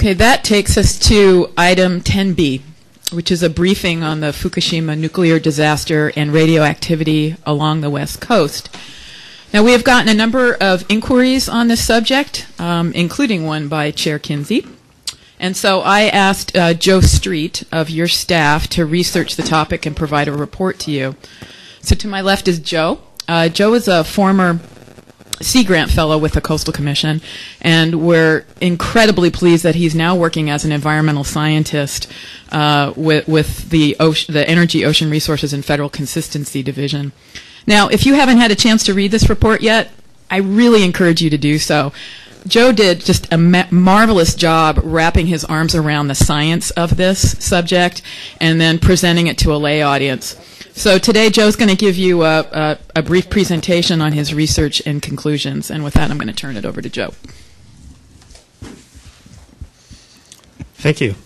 Okay, that takes us to item 10B, which is a briefing on the Fukushima nuclear disaster and radioactivity along the West Coast. Now, we have gotten a number of inquiries on this subject, including one by Chair Kinsey. And so I asked Joe Street of your staff to research the topic and provide a report to you. So to my left is Joe. Joe is a former Sea Grant Fellow with the Coastal Commission, and we're incredibly pleased that he's now working as an environmental scientist with the Energy, Ocean Resources, and Federal Consistency Division. Now, if you haven't had a chance to read this report yet, I really encourage you to do so. Joe did just a marvelous job wrapping his arms around the science of this subject and then presenting it to a lay audience. So today, Joe's going to give you a brief presentation on his research and conclusions. And with that, I'm going to turn it over to Joe. Thank you.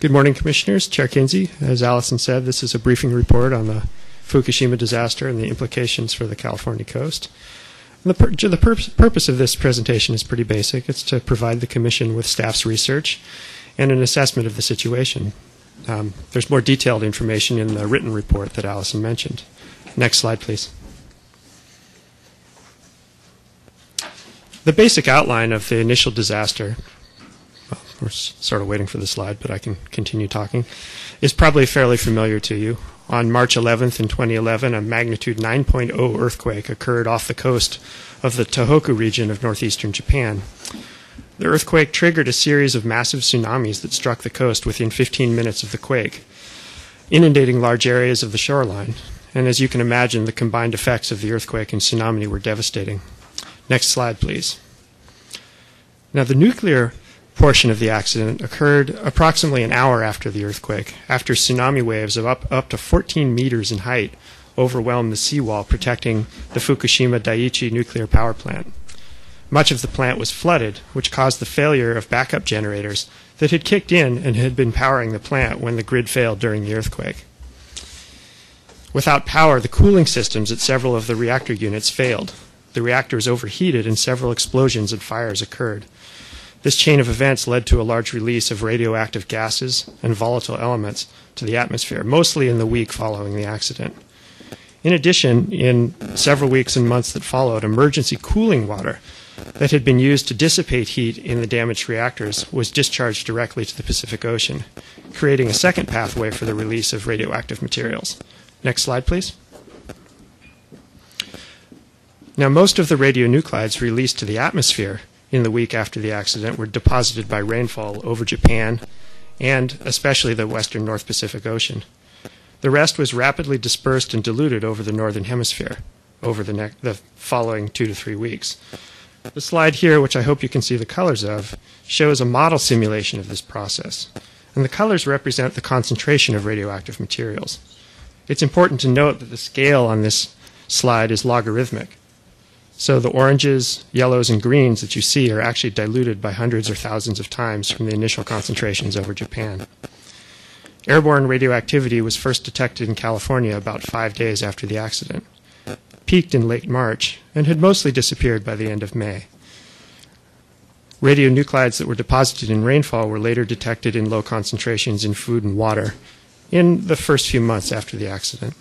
Good morning, Commissioners. Chair Kinsey, as Allison said, this is a briefing report on the Fukushima disaster and the implications for the California coast. And the purpose of this presentation is pretty basic. It's to provide the Commission with staff's research and an assessment of the situation. There's more detailed information in the written report that Allison mentioned. Next slide, please. The basic outline of the initial disaster, well, we're sort of waiting for the slide, but I can continue talking, is probably fairly familiar to you. On March 11th in 2011, a magnitude 9.0 earthquake occurred off the coast of the Tohoku region of northeastern Japan. The earthquake triggered a series of massive tsunamis that struck the coast within 15 minutes of the quake, inundating large areas of the shoreline. And as you can imagine, the combined effects of the earthquake and tsunami were devastating. Next slide, please. Now, the nuclear portion of the accident occurred approximately an hour after the earthquake, after tsunami waves of up to 14 meters in height overwhelmed the seawall protecting the Fukushima Daiichi nuclear power plant. Much of the plant was flooded, which caused the failure of backup generators that had kicked in and had been powering the plant when the grid failed during the earthquake. Without power, the cooling systems at several of the reactor units failed. The reactors overheated and several explosions and fires occurred. This chain of events led to a large release of radioactive gases and volatile elements to the atmosphere, mostly in the week following the accident. In addition, in several weeks and months that followed, emergency cooling water that had been used to dissipate heat in the damaged reactors was discharged directly to the Pacific Ocean, creating a second pathway for the release of radioactive materials. Next slide, please. Now, most of the radionuclides released to the atmosphere in the week after the accident were deposited by rainfall over Japan and especially the western North Pacific Ocean. The rest was rapidly dispersed and diluted over the northern hemisphere over the following 2 to 3 weeks. The slide here, which I hope you can see the colors of, shows a model simulation of this process. And the colors represent the concentration of radioactive materials. It's important to note that the scale on this slide is logarithmic. So the oranges, yellows, and greens that you see are actually diluted by hundreds or thousands of times from the initial concentrations over Japan. Airborne radioactivity was first detected in California about 5 days after the accident, peaked in late March, and had mostly disappeared by the end of May. Radionuclides that were deposited in rainfall were later detected in low concentrations in food and water in the first few months after the accident.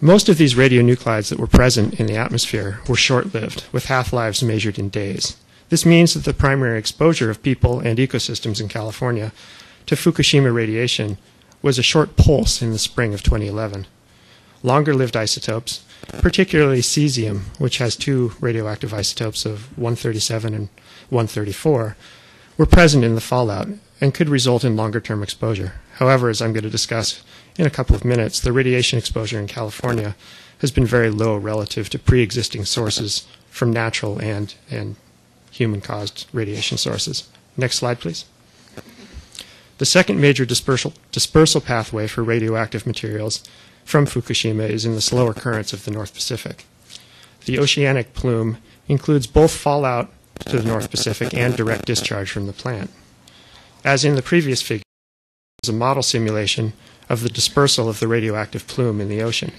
Most of these radionuclides that were present in the atmosphere were short-lived, with half-lives measured in days. This means that the primary exposure of people and ecosystems in California to Fukushima radiation was a short pulse in the spring of 2011. Longer-lived isotopes, particularly cesium, which has two radioactive isotopes of 137 and 134, were present in the fallout and could result in longer-term exposure. However, as I'm going to discuss in a couple of minutes, the radiation exposure in California has been very low relative to pre-existing sources from natural and human-caused radiation sources. Next slide, please. The second major dispersal pathway for radioactive materials from Fukushima is in the slower currents of the North Pacific. The oceanic plume includes both fallout to the North Pacific and direct discharge from the plant. As in the previous figure, there is a model simulation of the dispersal of the radioactive plume in the ocean.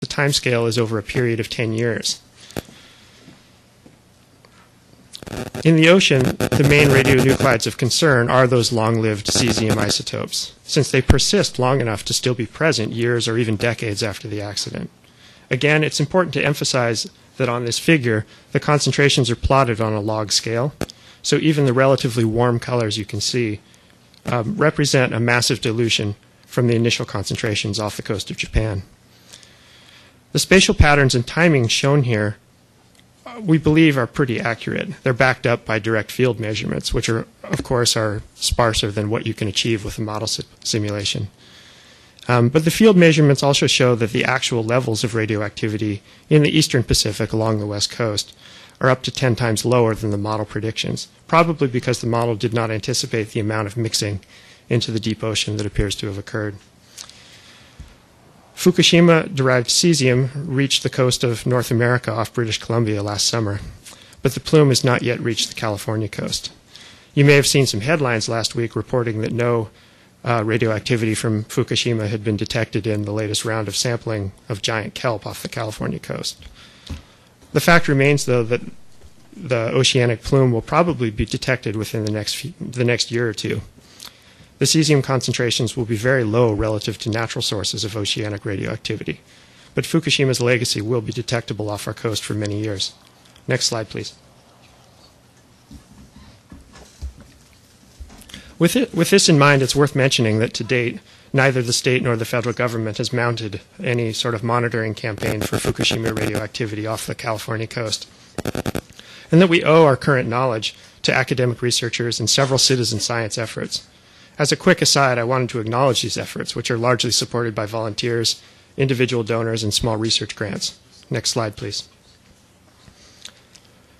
The timescale is over a period of 10 years. In the ocean, the main radionuclides of concern are those long-lived cesium isotopes, since they persist long enough to still be present years or even decades after the accident. Again, it's important to emphasize that on this figure, the concentrations are plotted on a log scale, so even the relatively warm colors you can see represent a massive dilution from the initial concentrations off the coast of Japan. The spatial patterns and timing shown here we believe are pretty accurate. They're backed up by direct field measurements, which are, of course, are sparser than what you can achieve with a model simulation. But the field measurements also show that the actual levels of radioactivity in the eastern Pacific along the west coast are up to 10 times lower than the model predictions, probably because the model did not anticipate the amount of mixing into the deep ocean that appears to have occurred. Fukushima-derived cesium reached the coast of North America off British Columbia last summer, but the plume has not yet reached the California coast. You may have seen some headlines last week reporting that no radioactivity from Fukushima had been detected in the latest round of sampling of giant kelp off the California coast. The fact remains, though, that the oceanic plume will probably be detected within the next year or two. The cesium concentrations will be very low relative to natural sources of oceanic radioactivity, but Fukushima's legacy will be detectable off our coast for many years. Next slide, please. With this in mind, it's worth mentioning that to date, neither the state nor the federal government has mounted any sort of monitoring campaign for Fukushima radioactivity off the California coast, and that we owe our current knowledge to academic researchers and several citizen science efforts. As a quick aside, I wanted to acknowledge these efforts, which are largely supported by volunteers, individual donors, and small research grants. Next slide, please.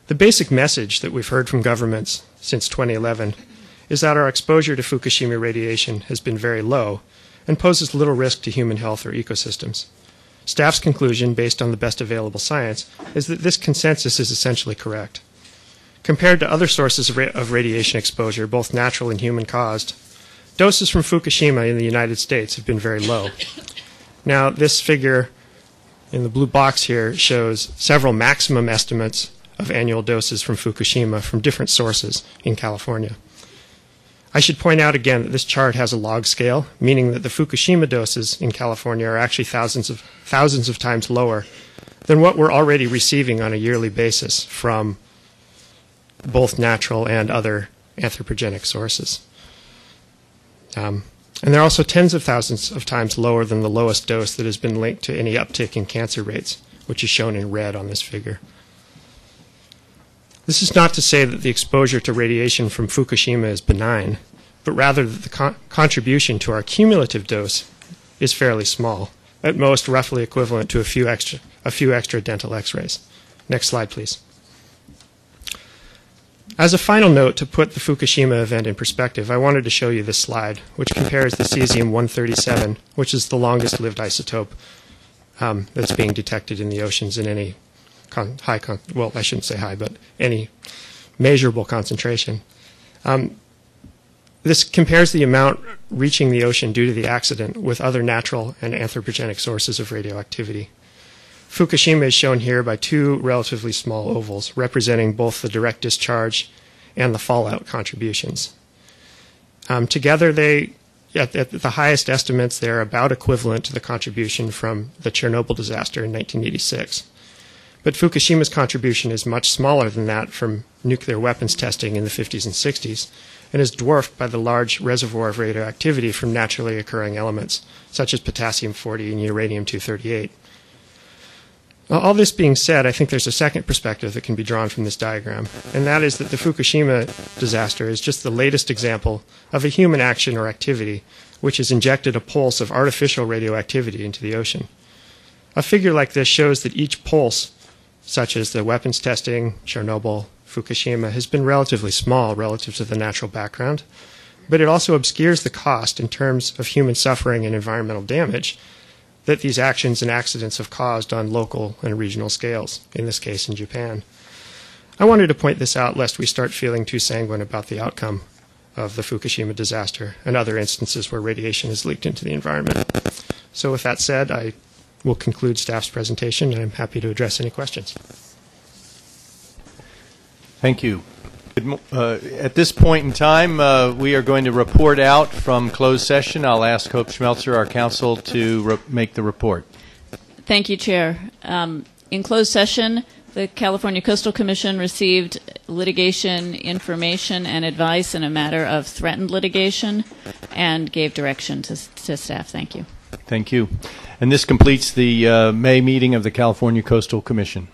The basic message that we've heard from governments since 2011 is that our exposure to Fukushima radiation has been very low and poses little risk to human health or ecosystems. Staff's conclusion, based on the best available science, is that this consensus is essentially correct. Compared to other sources of radiation exposure, both natural and human-caused, doses from Fukushima in the United States have been very low. Now, this figure in the blue box here shows several maximum estimates of annual doses from Fukushima from different sources in California. I should point out again that this chart has a log scale, meaning that the Fukushima doses in California are actually thousands of times lower than what we're already receiving on a yearly basis from both natural and other anthropogenic sources. And they're also tens of thousands of times lower than the lowest dose that has been linked to any uptick in cancer rates, which is shown in red on this figure. This is not to say that the exposure to radiation from Fukushima is benign, but rather that the contribution to our cumulative dose is fairly small, at most roughly equivalent to a few extra dental x-rays. Next slide, please. As a final note to put the Fukushima event in perspective, I wanted to show you this slide, which compares the cesium-137, which is the longest-lived isotope that's being detected in the oceans in any any measurable concentration. This compares the amount reaching the ocean due to the accident with other natural and anthropogenic sources of radioactivity. Fukushima is shown here by two relatively small ovals, representing both the direct discharge and the fallout contributions. Together, at the highest estimates, they're about equivalent to the contribution from the Chernobyl disaster in 1986. But Fukushima's contribution is much smaller than that from nuclear weapons testing in the 50s and 60s, and is dwarfed by the large reservoir of radioactivity from naturally occurring elements, such as potassium-40 and uranium-238. All this being said, I think there's a second perspective that can be drawn from this diagram, and that is that the Fukushima disaster is just the latest example of a human action or activity which has injected a pulse of artificial radioactivity into the ocean. A figure like this shows that each pulse, such as the weapons testing, Chernobyl, Fukushima, has been relatively small relative to the natural background, but it also obscures the cost in terms of human suffering and environmental damage that these actions and accidents have caused on local and regional scales, in this case in Japan. I wanted to point this out lest we start feeling too sanguine about the outcome of the Fukushima disaster and other instances where radiation is leaked into the environment. So with that said, I will conclude staff's presentation, and I'm happy to address any questions. Thank you. At this point in time, we are going to report out from closed session. I'll ask Hope Schmelzer, our counsel, to make the report. Thank you, Chair. In closed session, the California Coastal Commission received litigation information and advice in a matter of threatened litigation and gave direction to staff. Thank you. Thank you. And this completes the May meeting of the California Coastal Commission.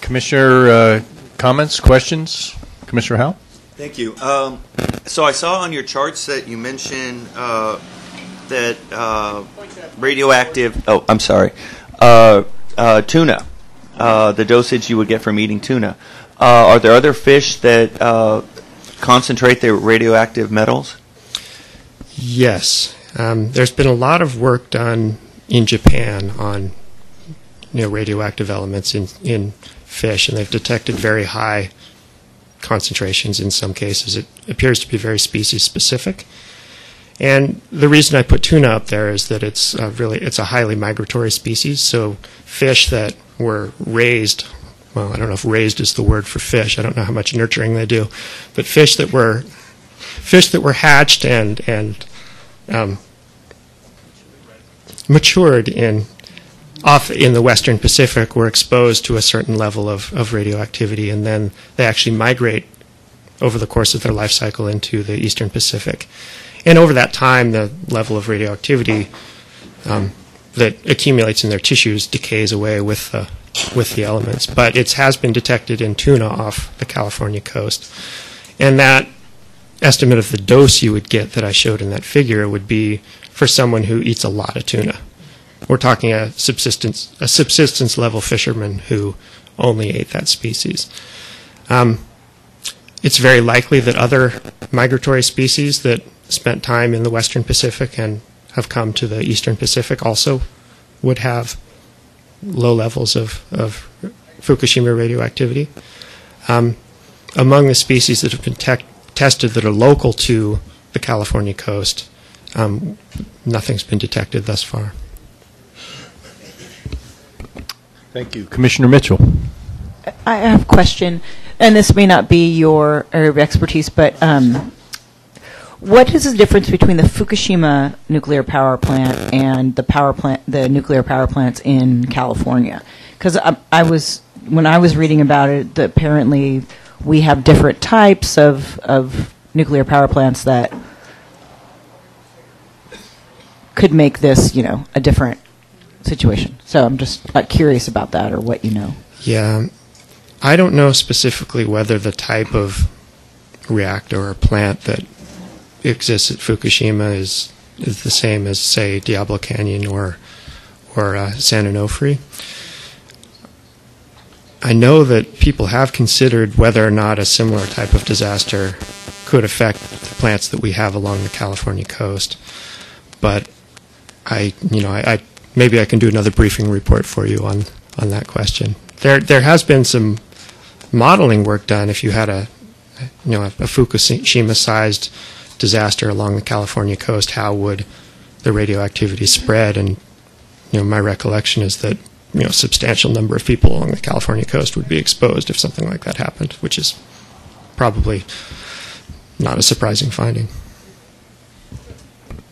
Commissioner, comments, questions? Commissioner Howe? Thank you. So I saw on your charts that you mentioned that radioactive, oh, I'm sorry, tuna, the dosage you would get from eating tuna. Are there other fish that concentrate their radioactive metals? Yes. There's been a lot of work done in Japan on radioactive elements in fish, and they've detected very high concentrations in some cases. It appears to be very species specific, and the reason I put tuna up there is that it's a highly migratory species. So fish that were raised, well, I don't know if raised is the word for fish, I don't know how much nurturing they do, but fish that were hatched and matured in the Western Pacific were exposed to a certain level of radioactivity, and then they actually migrate over the course of their life cycle into the Eastern Pacific. And over that time, the level of radioactivity that accumulates in their tissues decays away with the elements. But it has been detected in tuna off the California coast. And that estimate of the dose you would get that I showed in that figure would be for someone who eats a lot of tuna. We're talking a subsistence level fisherman who only ate that species. It's very likely that other migratory species that spent time in the Western Pacific and have come to the Eastern Pacific also would have low levels of Fukushima radioactivity. Among the species that have been tested that are local to the California coast, nothing's been detected thus far. Thank you. Commissioner Mitchell. I have a question, and this may not be your area of expertise, but what is the difference between the Fukushima nuclear power plant and the nuclear power plants in California? Because when I was reading about it, apparently we have different types of nuclear power plants that could make this, a different situation. So I'm just curious about that, or what you know. Yeah, I don't know specifically whether the type of reactor or plant that exists at Fukushima is the same as, say, Diablo Canyon or San Onofre. I know that people have considered whether or not a similar type of disaster could affect the plants that we have along the California coast, but I maybe I can do another briefing report for you on that question. There has been some modeling work done. If you had a Fukushima-sized disaster along the California coast, how would the radioactivity spread? And my recollection is that a substantial number of people along the California coast would be exposed if something like that happened, which is probably not a surprising finding.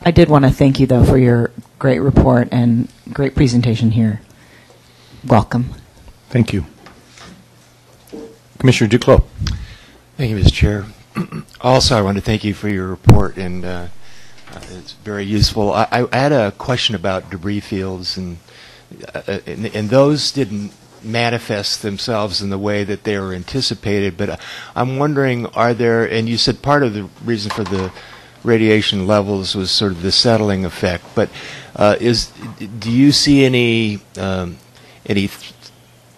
I did want to thank you, though, for your great report and great presentation here. Welcome. Thank you. Commissioner Duclos. Thank you, Mr. Chair. Also, I want to thank you for your report, and it's very useful. I had a question about debris fields, and those didn't manifest themselves in the way that they were anticipated, but I'm wondering, are there, and you said part of the reason for the radiation levels was sort of the settling effect, but do you see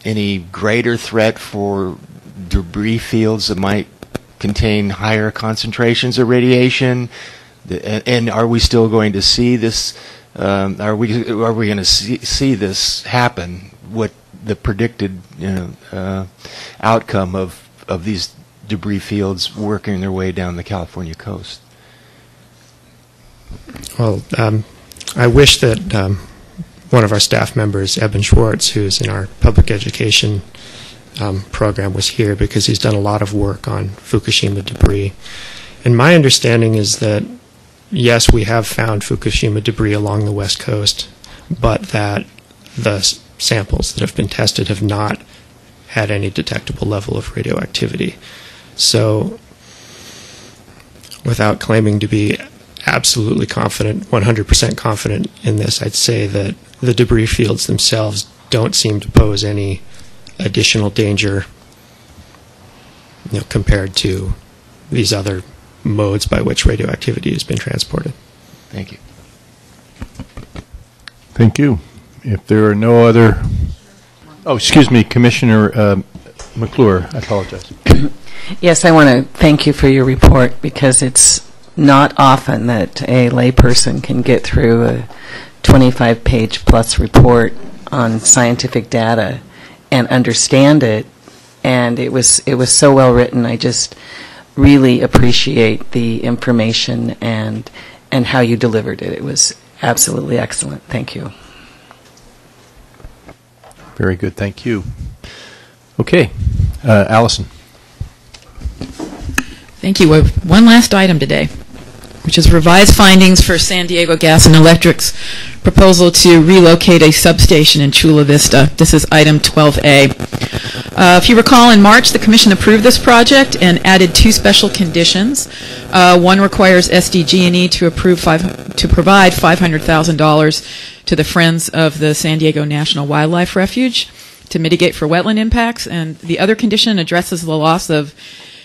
any greater threat for debris fields that might contain higher concentrations of radiation? And are we still going to see this? Are we going to see this happen? What the predicted outcome of these debris fields working their way down the California coast? Well, I wish that one of our staff members, Eben Schwartz, who's in our public education program, was here, because he's done a lot of work on Fukushima debris. And my understanding is that, yes, we have found Fukushima debris along the West Coast, but that the samples that have been tested have not had any detectable level of radioactivity. So, without claiming to be absolutely confident, 100% confident in this, I'd say that the debris fields themselves don't seem to pose any additional danger, you know, compared to these other modes by which radioactivity has been transported. Thank you. Thank you. If there are no other... Oh, excuse me, Commissioner McClure, I apologize. Yes, I want to thank you for your report, because it's not often that a layperson can get through a 25-page plus report on scientific data and understand it, and it was so well written. I just really appreciate the information and how you delivered it. It was absolutely excellent. Thank you. Very good. Thank you. Okay. Allison. Thank you. We have one last item today, which is revised findings for San Diego Gas and Electric's proposal to relocate a substation in Chula Vista. This is item 12A. If you recall, in March, the Commission approved this project and added two special conditions. One requires SDG&E to provide $500,000 to the Friends of the San Diego National Wildlife Refuge to mitigate for wetland impacts, and the other condition addresses the loss of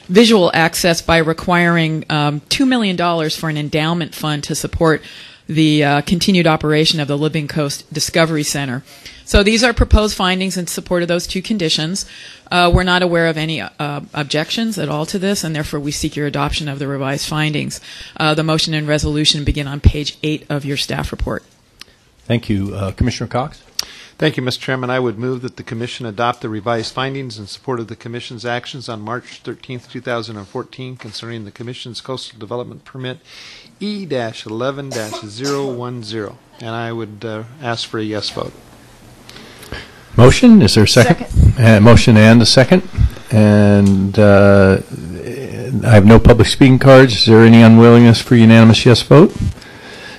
visual access by requiring $2 million for an endowment fund to support the continued operation of the Living Coast Discovery Center. So these are proposed findings in support of those two conditions. We're not aware of any objections at all to this, and therefore we seek your adoption of the revised findings. The motion and resolution begin on page 8 of your staff report. Thank you. Commissioner Cox? Thank you, Mr. Chairman. I would move that the Commission adopt the revised findings in support of the Commission's actions on March 13, 2014, concerning the Commission's Coastal Development Permit E-11-010. And I would ask for a yes vote. Motion. Is there a second? Motion and a second. And I have no public speaking cards. Is there any unwillingness for unanimous yes vote?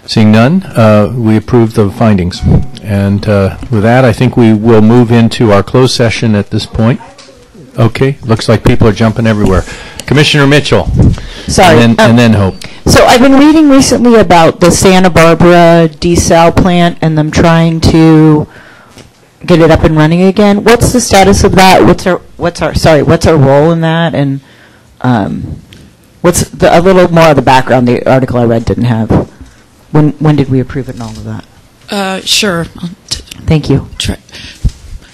Seeing none, we approve the findings. And with that, I think we will move into our closed session at this point. Okay, looks like people are jumping everywhere. Commissioner Mitchell. Sorry. And then Hope. So I've been reading recently about the Santa Barbara desal plant and them trying to get it up and running again. What's the status of that? What's our role in that? And what's a little more of the background the article I read didn't have? When did we approve it and all of that? Sure. Thank you.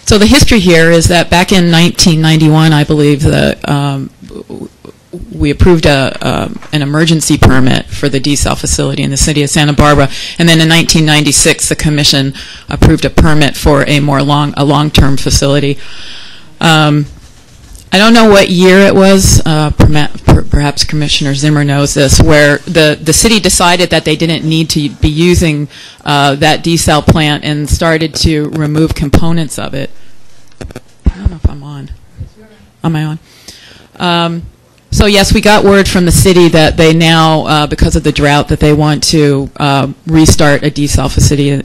So the history here is that back in 1991, I believe, that we approved an emergency permit for the desal facility in the city of Santa Barbara, and then in 1996, the Commission approved a permit for a long-term facility. I don't know what year it was, perhaps Commissioner Zimmer knows this, where the city decided that they didn't need to be using that desal plant and started to remove components of it. I don't know if I'm on. Am I on? So yes, we got word from the city that they now, because of the drought, that they want to restart a desal facility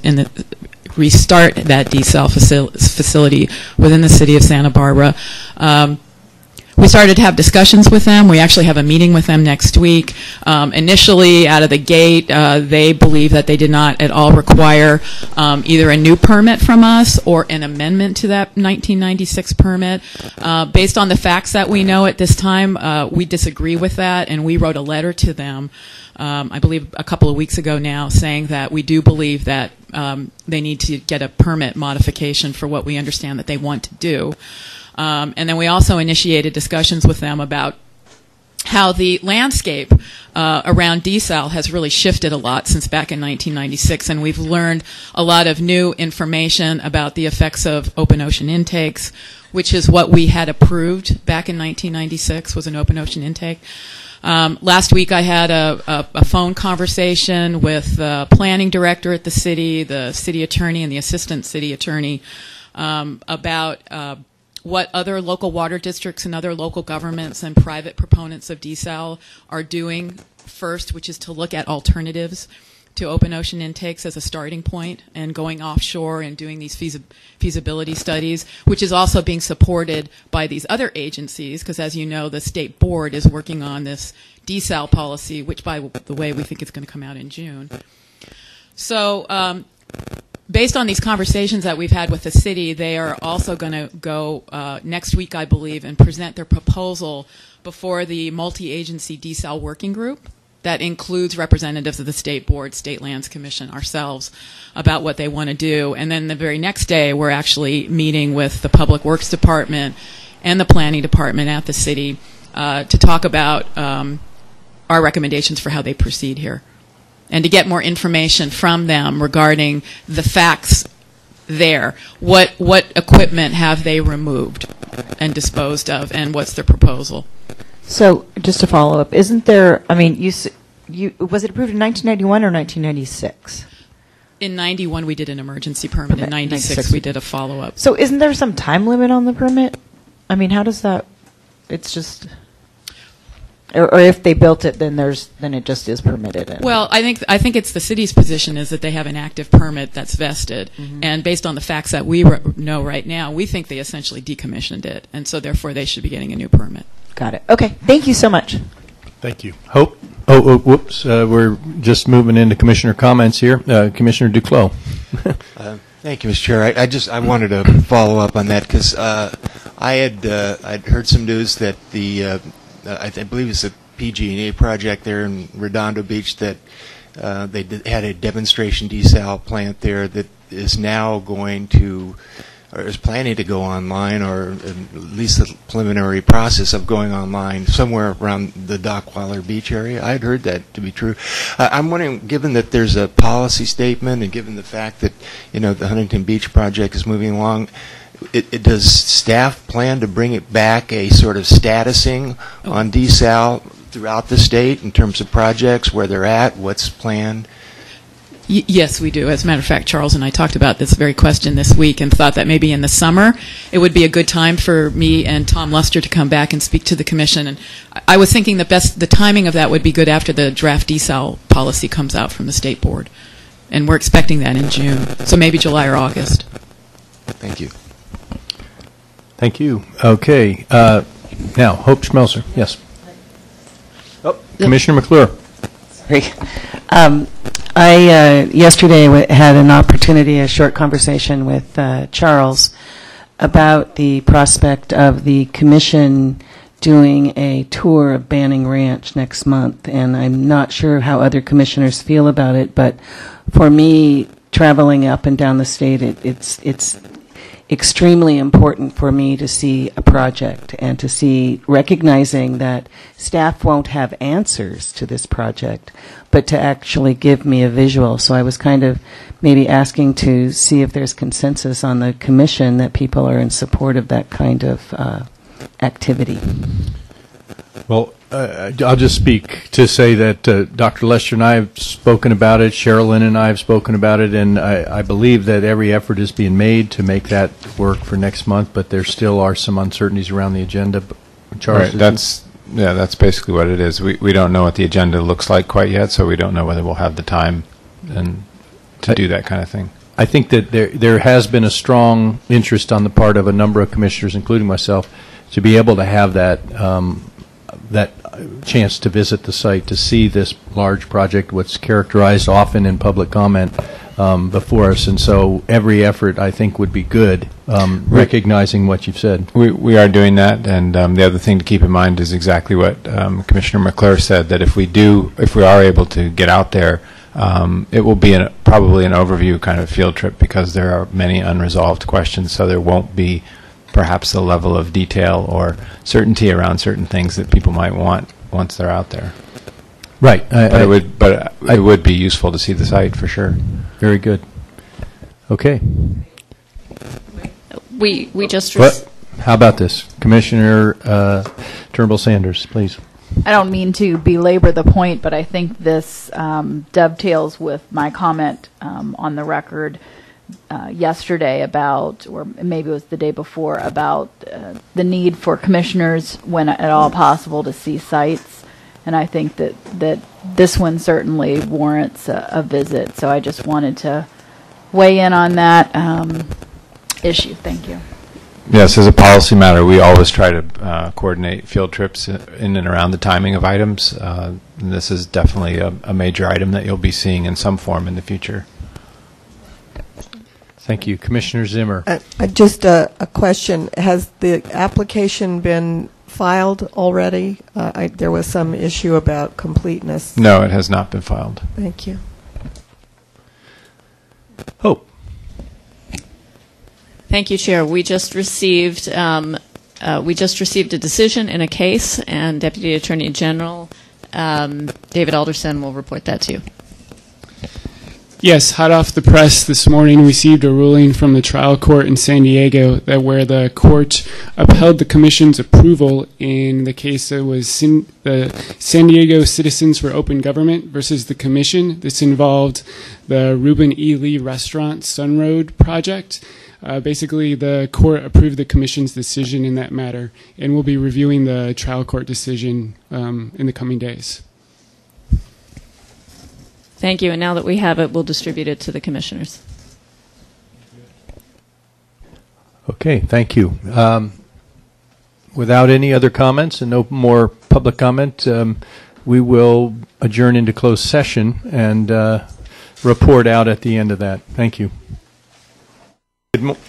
restart that desal facility within the city of Santa Barbara. We started to have discussions with them. We actually have a meeting with them next week. Initially, out of the gate, they believe that they did not at all require either a new permit from us or an amendment to that 1996 permit. Based on the facts that we know at this time, we disagree with that, and we wrote a letter to them, I believe a couple of weeks ago now, saying that we do believe that they need to get a permit modification for what we understand that they want to do. And then we also initiated discussions with them about how the landscape around desal has really shifted a lot since back in 1996, and we've learned a lot of new information about the effects of open ocean intakes, which is what we had approved back in 1996 was an open ocean intake. Last week I had a phone conversation with the planning director at the city attorney, and the assistant city attorney about what other local water districts and other local governments and private proponents of desal are doing first, which is to look at alternatives to open ocean intakes as a starting point and going offshore and doing these feasibility studies, which is also being supported by these other agencies, because as you know, the state board is working on this desal policy, which by the way, we think it's going to come out in June. So based on these conversations that we've had with the city, they are also going to go next week, I believe, and present their proposal before the multi-agency desal working group. That includes representatives of the State Board, State Lands Commission, ourselves, about what they want to do. And then the very next day, we're actually meeting with the Public Works Department and the Planning Department at the city to talk about our recommendations for how they proceed here and to get more information from them regarding the facts there. What equipment have they removed and disposed of, and what's their proposal? So, just to follow up, isn't there, I mean, was it approved in 1991 or 1996? In 91, we did an emergency permit. In 96, we did a follow-up. So, isn't there some time limit on the permit? I mean, how does that, it's just, or if they built it, then there's, then it just is permitted. Anyway. Well, I think it's the city's position is that they have an active permit that's vested. Mm-hmm. And based on the facts that we know right now, we think they essentially decommissioned it. And so, therefore, they should be getting a new permit. Got it. Okay. Thank you so much. Thank you. Hope. Oh, whoops. We're just moving into commissioner comments here. Commissioner Duclos. Thank you, Mr. Chair. I wanted to follow up on that because I'd heard some news that the I believe it's a PG&E project there in Redondo Beach that they had a demonstration desal plant there that is now going to. Or is planning to go online, or at least the preliminary process of going online somewhere around the Dockweiler Beach area. I had heard that to be true. I'm wondering, given that there's a policy statement and given the fact that, you know, the Huntington Beach project is moving along, does staff plan to bring it back a sort of statusing on desal throughout the state in terms of projects, where they're at, what's planned? Yes, we do. As a matter of fact, Charles and I talked about this very question this week and thought that maybe in the summer it would be a good time for me and Tom Luster to come back and speak to the commission. And I was thinking the timing of that would be good after the draft desal policy comes out from the state board. And we're expecting that in June, so maybe July or August. Thank you. Thank you. Okay. Now, Hope Schmelzer. Yes. Oh, Commissioner McClure. Sorry. I yesterday had an opportunity, a short conversation with Charles about the prospect of the commission doing a tour of Banning Ranch next month, and I'm not sure how other commissioners feel about it, but for me, traveling up and down the state, it's extremely important for me to see a project and to see, recognizing that staff won't have answers to this project, but to actually give me a visual. So I was kind of maybe asking to see if there's consensus on the commission that people are in support of that kind of activity. Well, I'll just speak to say that Dr. Lester and I have spoken about it, Sherilyn and I have spoken about it, and I believe that every effort is being made to make that work for next month, but there still are some uncertainties around the agenda. Charles, right, that's basically what it is. We don't know what the agenda looks like quite yet, so we don't know whether we'll have the time and to do that kind of thing. I think that there has been a strong interest on the part of a number of commissioners, including myself, to be able to have that that chance to visit the site, to see this large project, what's characterized often in public comment before us. And so every effort, I think, would be good, recognizing what you've said. We are doing that. And the other thing to keep in mind is exactly what Commissioner McClure said, that if we are able to get out there, it will be probably an overview kind of field trip, because there are many unresolved questions, so there won't be perhaps the level of detail or certainty around certain things that people might want once they're out there. Right. But it would be useful to see the site for sure. Very good. Okay. We just. How about this, Commissioner Turnbull Sanders, please? I don't mean to belabor the point, but I think this dovetails with my comment on the record yesterday about, or maybe it was the day before, about the need for commissioners, when at all possible, to see sites. And I think that this one certainly warrants a visit. So I just wanted to weigh in on that issue. Thank you. Yes, as a policy matter, we always try to coordinate field trips in and around the timing of items. And this is definitely a major item that you'll be seeing in some form in the future. Thank you. Commissioner Zimmer. Just a question. Has the application been filed already? There was some issue about completeness. No, it has not been filed. Thank you. Hope. Thank you, Chair. We just received a decision in a case, and Deputy Attorney General David Alderson will report that to you. Yes, hot off the press this morning, we received a ruling from the trial court in San Diego where the court upheld the commission's approval in the case that was the San Diego Citizens for Open Government versus the commission. This involved the Ruben E. Lee Restaurant Sun Road project. Basically, the court approved the commission's decision in that matter, and we'll be reviewing the trial court decision in the coming days. Thank you. And now that we have it, we'll distribute it to the commissioners. Okay. Thank you. Without any other comments and no more public comment, we will adjourn into closed session and report out at the end of that. Thank you.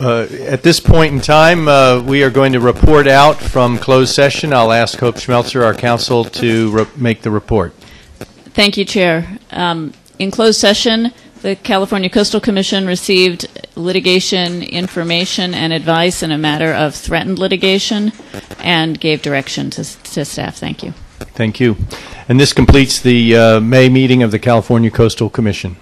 At this point in time, we are going to report out from closed session. I'll ask Hope Schmelzer, our counsel, to make the report. Thank you, Chair. In closed session, the California Coastal Commission received litigation information and advice in a matter of threatened litigation and gave direction to staff. Thank you. Thank you. And this completes the May meeting of the California Coastal Commission.